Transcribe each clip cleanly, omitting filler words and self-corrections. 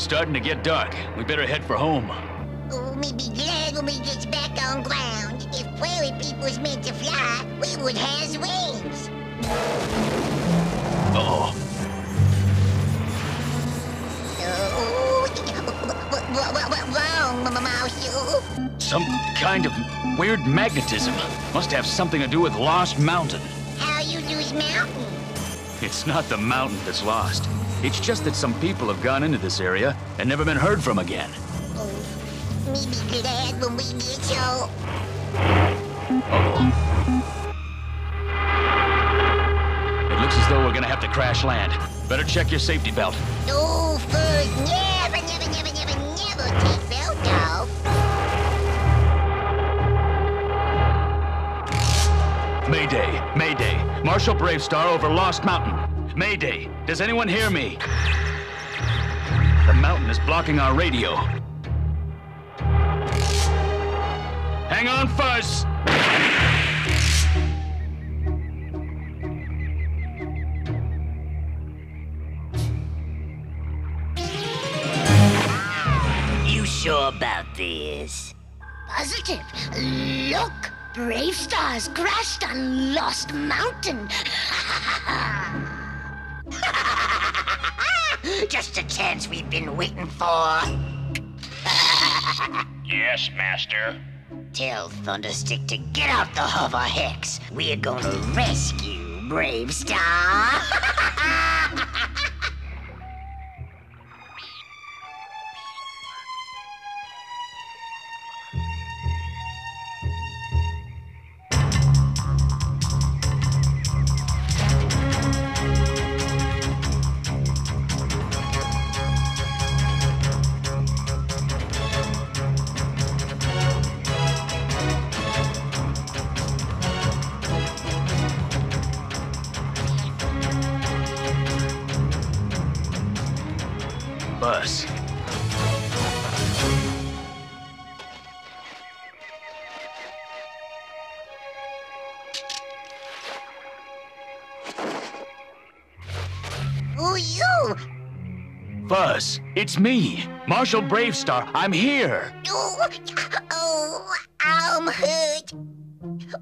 It's starting to get dark. We better head for home. Oh, me be glad when we gets back on ground. If prairie people's meant to fly, we would has wings. Uh-oh. Wrong, some kind of weird magnetism. Must have something to do with Lost Mountain. How you lose mountain? It's not the mountain that's lost. It's just that some people have gone into this area and never been heard from again. Oh, me be glad when we get home. Uh-oh. It looks as though we're gonna have to crash land. Better check your safety belt. No first, never take belt off. Mayday, mayday. Marshal BraveStarr over Lost Mountain. Mayday, does anyone hear me? The mountain is blocking our radio. Hang on, Fuzz! You sure about this? Positive. Look, BraveStarr's crashed on Lost Mountain. Just the chance we've been waiting for. Yes, Master. Tell Thunderstick to get out the hover hex. We're gonna rescue BraveStarr. Bus. Who you? Bus, it's me, Marshal BraveStarr. I'm here. Oh, I'm hurt.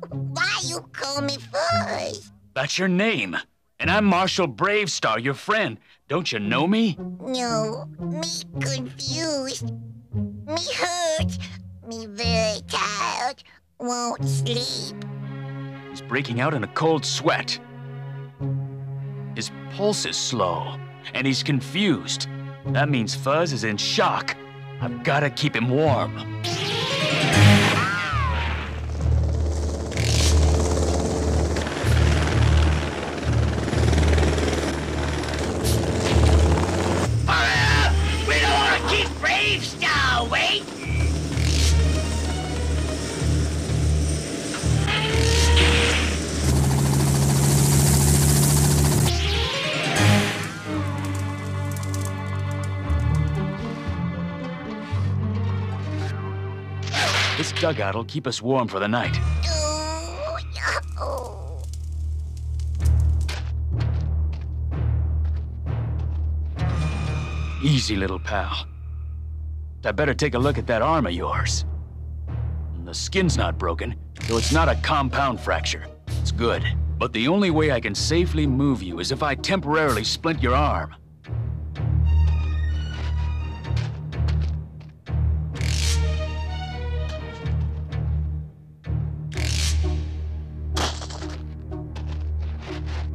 Why you call me Fuzz? That's your name. And I'm Marshal BraveStarr, your friend. Don't you know me? No, me confused. Me hurt. Me very tired. Won't sleep. He's breaking out in a cold sweat. His pulse is slow, and he's confused. That means Fuzz is in shock. I've got to keep him warm. This dugout'll keep us warm for the night. Oh, no. Easy, little pal. I better take a look at that arm of yours. The skin's not broken, so it's not a compound fracture. It's good. But the only way I can safely move you is if I temporarily splint your arm.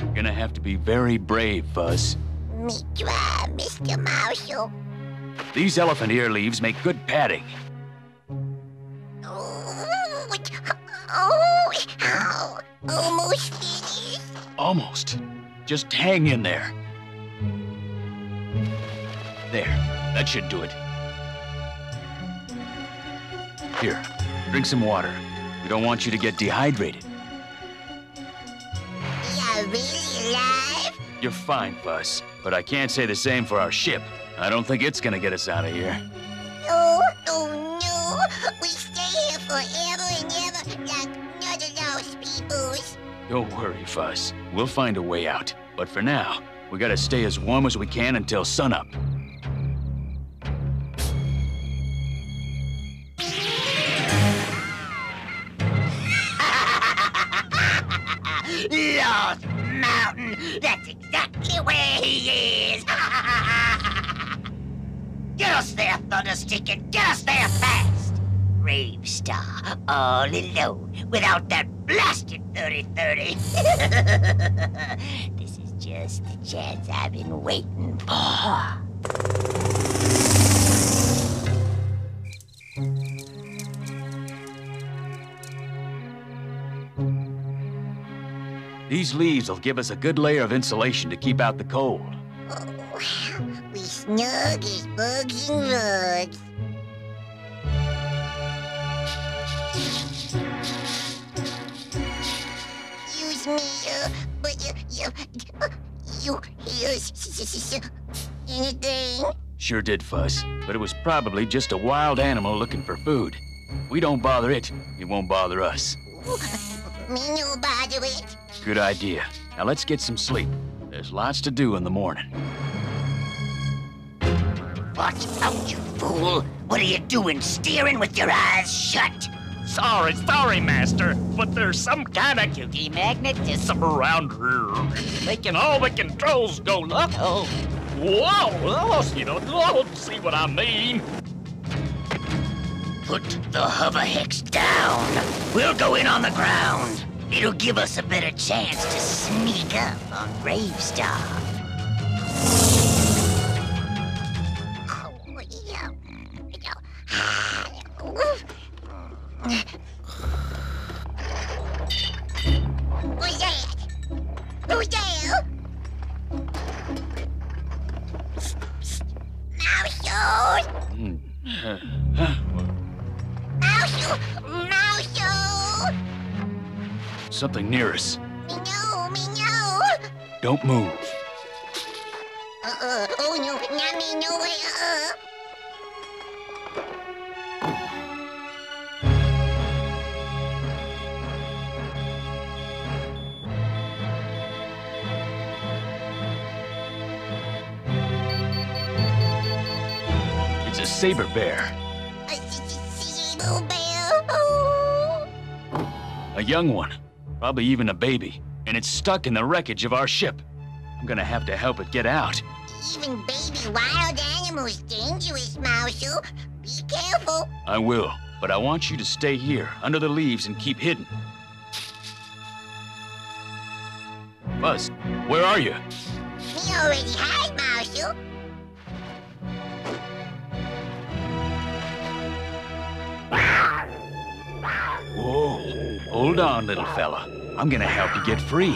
You're gonna have to be very brave, Fuzz. Me try, Mr. Marshal. These elephant ear leaves make good padding. Oh, almost finished. Almost. Just hang in there. There, that should do it. Here, drink some water. We don't want you to get dehydrated. Are we alive? You're fine, Bus, but I can't say the same for our ship. I don't think it's gonna get us out of here. Oh, no. We stay here forever and ever like none of those peoples. Don't worry, Fuss. We'll find a way out. But for now, we gotta stay as warm as we can until sunup. Mountain. That's exactly where he is. Get us there, Thunderstick, and get us there fast. BraveStarr, all alone, without that blasted 30-30. This is just the chance I've been waiting for. These leaves will give us a good layer of insulation to keep out the cold. Oh, we snug as bugs and rugs. Use me, but you hear anything? Sure did, Fuss, but it was probably just a wild animal looking for food. If we don't bother it, it won't bother us. Me no bother it. Good idea. Now let's get some sleep. There's lots to do in the morning. Watch out, you fool! What are you doing steering with your eyes shut? Sorry, Master, but there's some kind of kooky magnetism around here, making all the controls go loco. Whoa! You don't see what I mean. Put the hover hex down. We'll go in on the ground. It'll give us a better chance to sneak up on BraveStarr. Who's that? Who's there? Mouse! Something near us. Me no. Don't move. Oh no, not me no. It's a saber bear. A saber bear. Oh. A young one. Probably even a baby, and it's stuck in the wreckage of our ship. I'm gonna have to help it get out. Even baby wild animals dangerous, Mousel. Be careful. I will, but I want you to stay here, under the leaves, and keep hidden. Buzz, where are you? Me already hide, Mousel. Whoa, hold on, little fella. I'm gonna help you get free.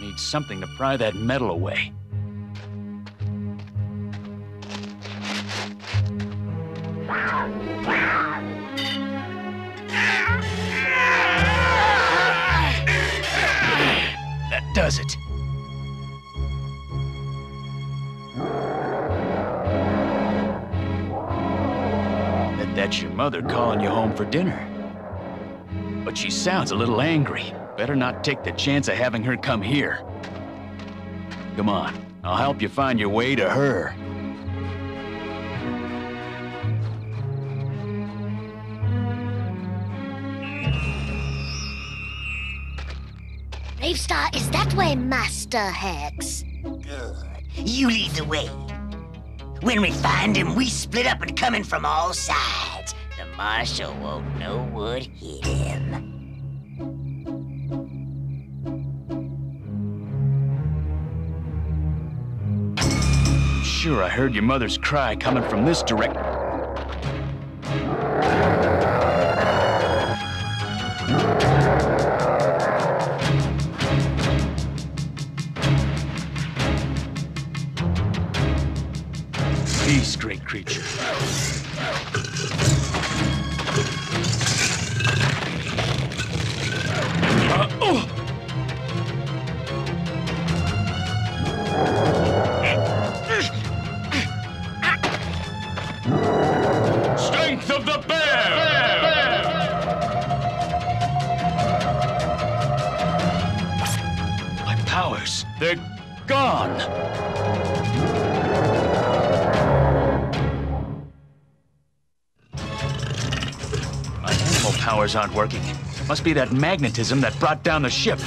Need something to pry that metal away. That does it. That's your mother calling you home for dinner. But she sounds a little angry. Better not take the chance of having her come here. Come on, I'll help you find your way to her. BraveStarr is that way, Master Hex. Good. You lead the way. When we find him, we split up and come in from all sides. The marshal won't know what hit him. Sure, I heard your mother's cry coming from this direction. Peace, great creature. Strength of the bear! My powers, they're gone! Powers aren't working. Must be that magnetism that brought down the ship.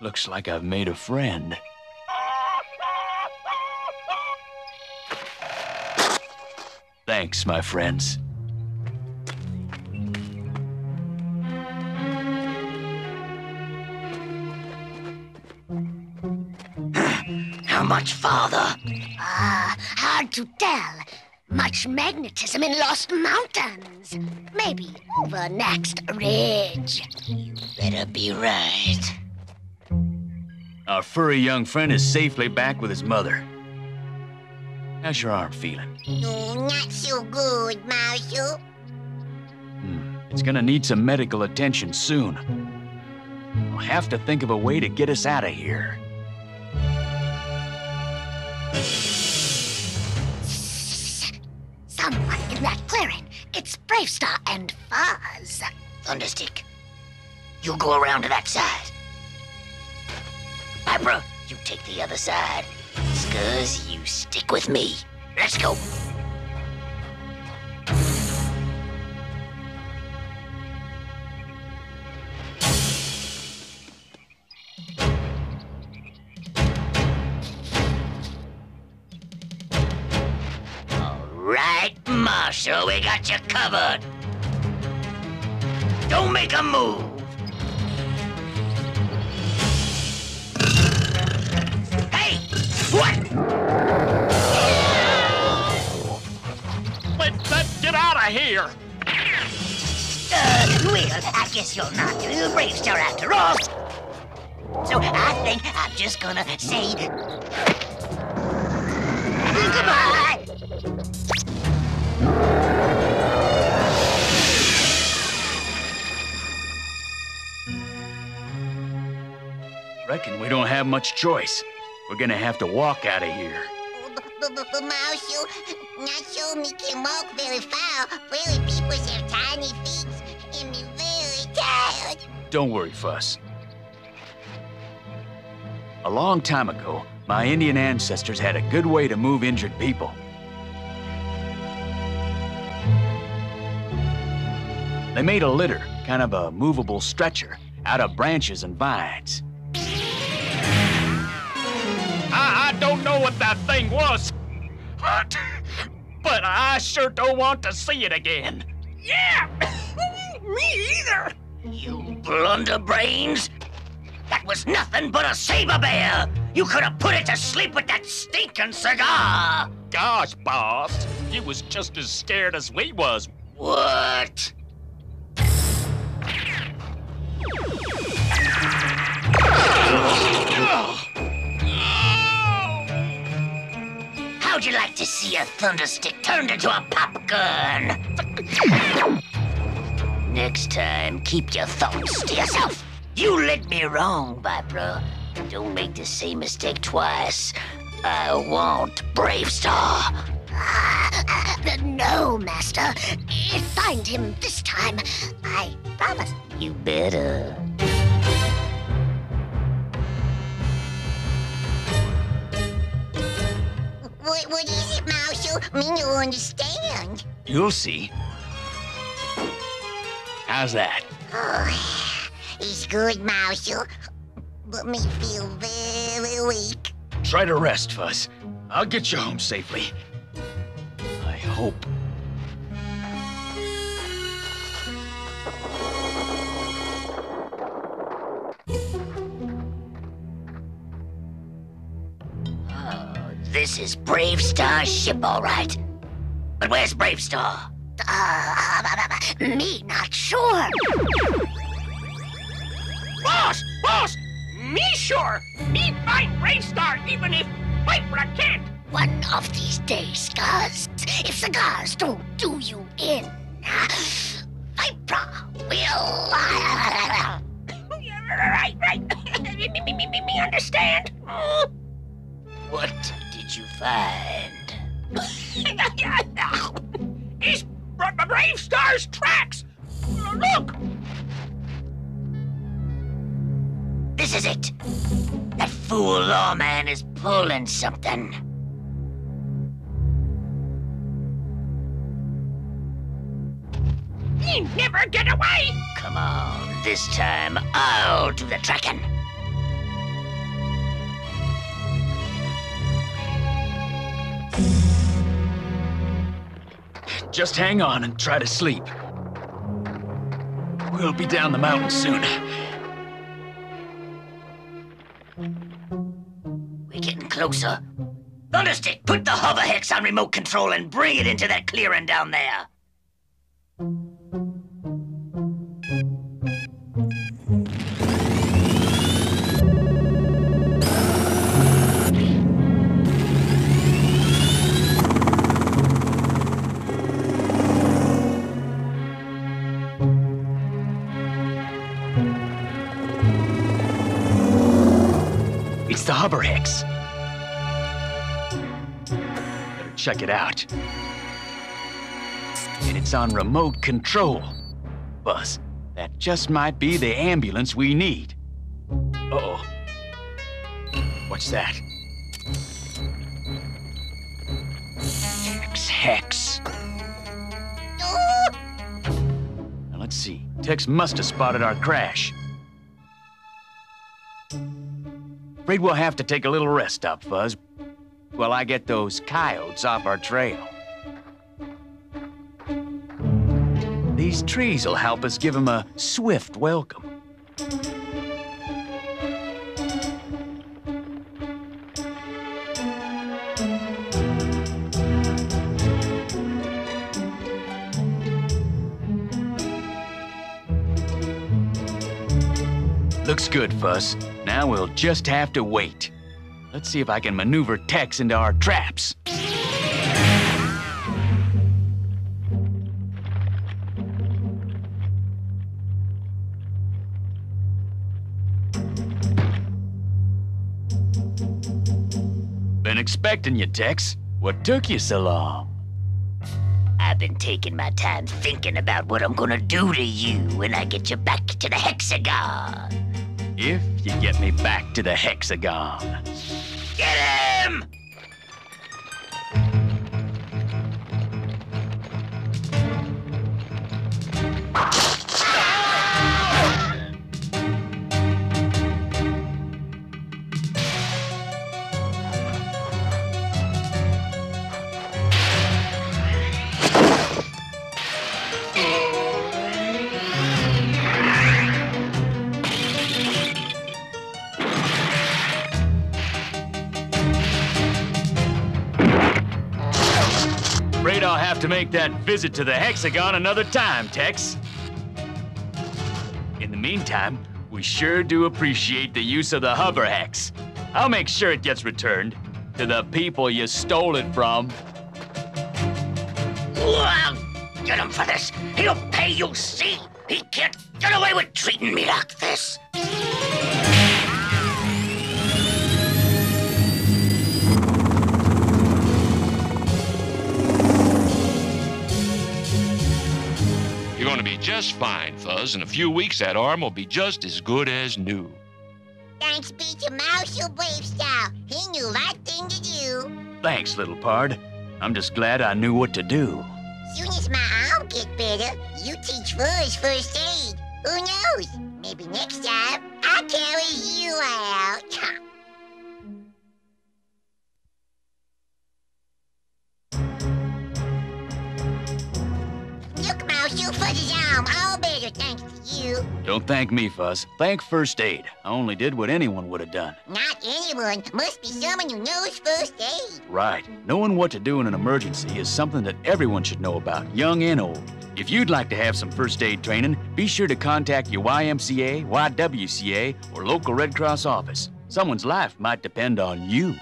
Looks like I've made a friend. Thanks, my friends. How much farther? Hard to tell. Much magnetism in Lost Mountains. Maybe over next ridge. You better be right. Our furry young friend is safely back with his mother. How's your arm feeling? Not so good, Marshal. It's gonna need some medical attention soon. I'll have to think of a way to get us out of here. Someone in that clearing. It's BraveStarr and Fuzz. Thunderstick, you go around to that side. Abra, you take the other side. Scuzz, you stick with me. Let's go. All right, Marshal, we got you covered. Don't make a move. What? Let get out of here! Well, I guess you're not the little BraveStarr after all. So I think I'm just gonna say goodbye! Reckon we don't have much choice. We're gonna have to walk out of here. Marshal, not sure me can walk very far. Really, people have tiny feet and me very tired. Don't worry, Fuzz. A long time ago, my Indian ancestors had a good way to move injured people. They made a litter, kind of a movable stretcher, out of branches and vines. I don't know what that thing was, but I sure don't want to see it again. Yeah, me either. You blunderbrains. That was nothing but a saber bear. You could have put it to sleep with that stinking cigar. Gosh, boss, he was just as scared as we was. What? How'd you like to see a thunderstick turned into a popgun? Next time, keep your thoughts to yourself. You led me wrong, Vibro. Don't make the same mistake twice. I want BraveStarr. No, Master. Find him this time. I promise. You better. What is it, Marshal? Me no understand. You'll see. How's that? Oh, it's good, Marshal. But me feel very weak. Try to rest, Fuzz. I'll get you home safely. I hope. This is BraveStarr's ship, all right. But where's BraveStarr? Me not sure. Boss! Me sure! Me find BraveStarr even if Viper can't! One of these days, Scuzz, if cigars don't do you in, Viper will... Right. Me understand? What? You find? It's BraveStarr's tracks! Look! This is it! That fool lawman is pulling something. We never get away! Come on, this time I'll do the tracking. Just hang on and try to sleep. We'll be down the mountain soon. We're getting closer. Thunderstick, put the hover hex on remote control and bring it into that clearing down there. It's the hover hex. Better check it out. And it's on remote control. Buzz, that just might be the ambulance we need. Uh-oh. What's that? Tex Hex. Now let's see. Tex must have spotted our crash. Afraid we'll have to take a little rest stop, Fuzz, while I get those coyotes off our trail. These trees will help us give them a swift welcome. Looks good, Fuzz. Now we'll just have to wait. Let's see if I can maneuver Tex into our traps. Been expecting you, Tex. What took you so long? I've been taking my time thinking about what I'm gonna do to you when I get you back to the hexagon. If you get me back to the hexagon. Get him! I'll have to make that visit to the hexagon another time, Tex. In the meantime, we sure do appreciate the use of the hover hex. I'll make sure it gets returned to the people you stole it from. Well, get him for this. He'll pay, you'll see. He can't get away with treating me like this. You're gonna be just fine, Fuzz. In a few weeks, that arm will be just as good as new. Thanks be to Marshal BraveStarr. He knew right thing to do. Thanks, little pard. I'm just glad I knew what to do. Soon as my arm gets better, you teach Fuzz first aid. Who knows? Maybe next time, I'll carry you out. Marshal Fuzz's arm, all better thanks to you. Don't thank me, Fuzz. Thank first aid. I only did what anyone would have done. Not anyone. Must be someone who knows first aid. Right. Knowing what to do in an emergency is something that everyone should know about, young and old. If you'd like to have some first aid training, be sure to contact your YMCA, YWCA, or local Red Cross office. Someone's life might depend on you.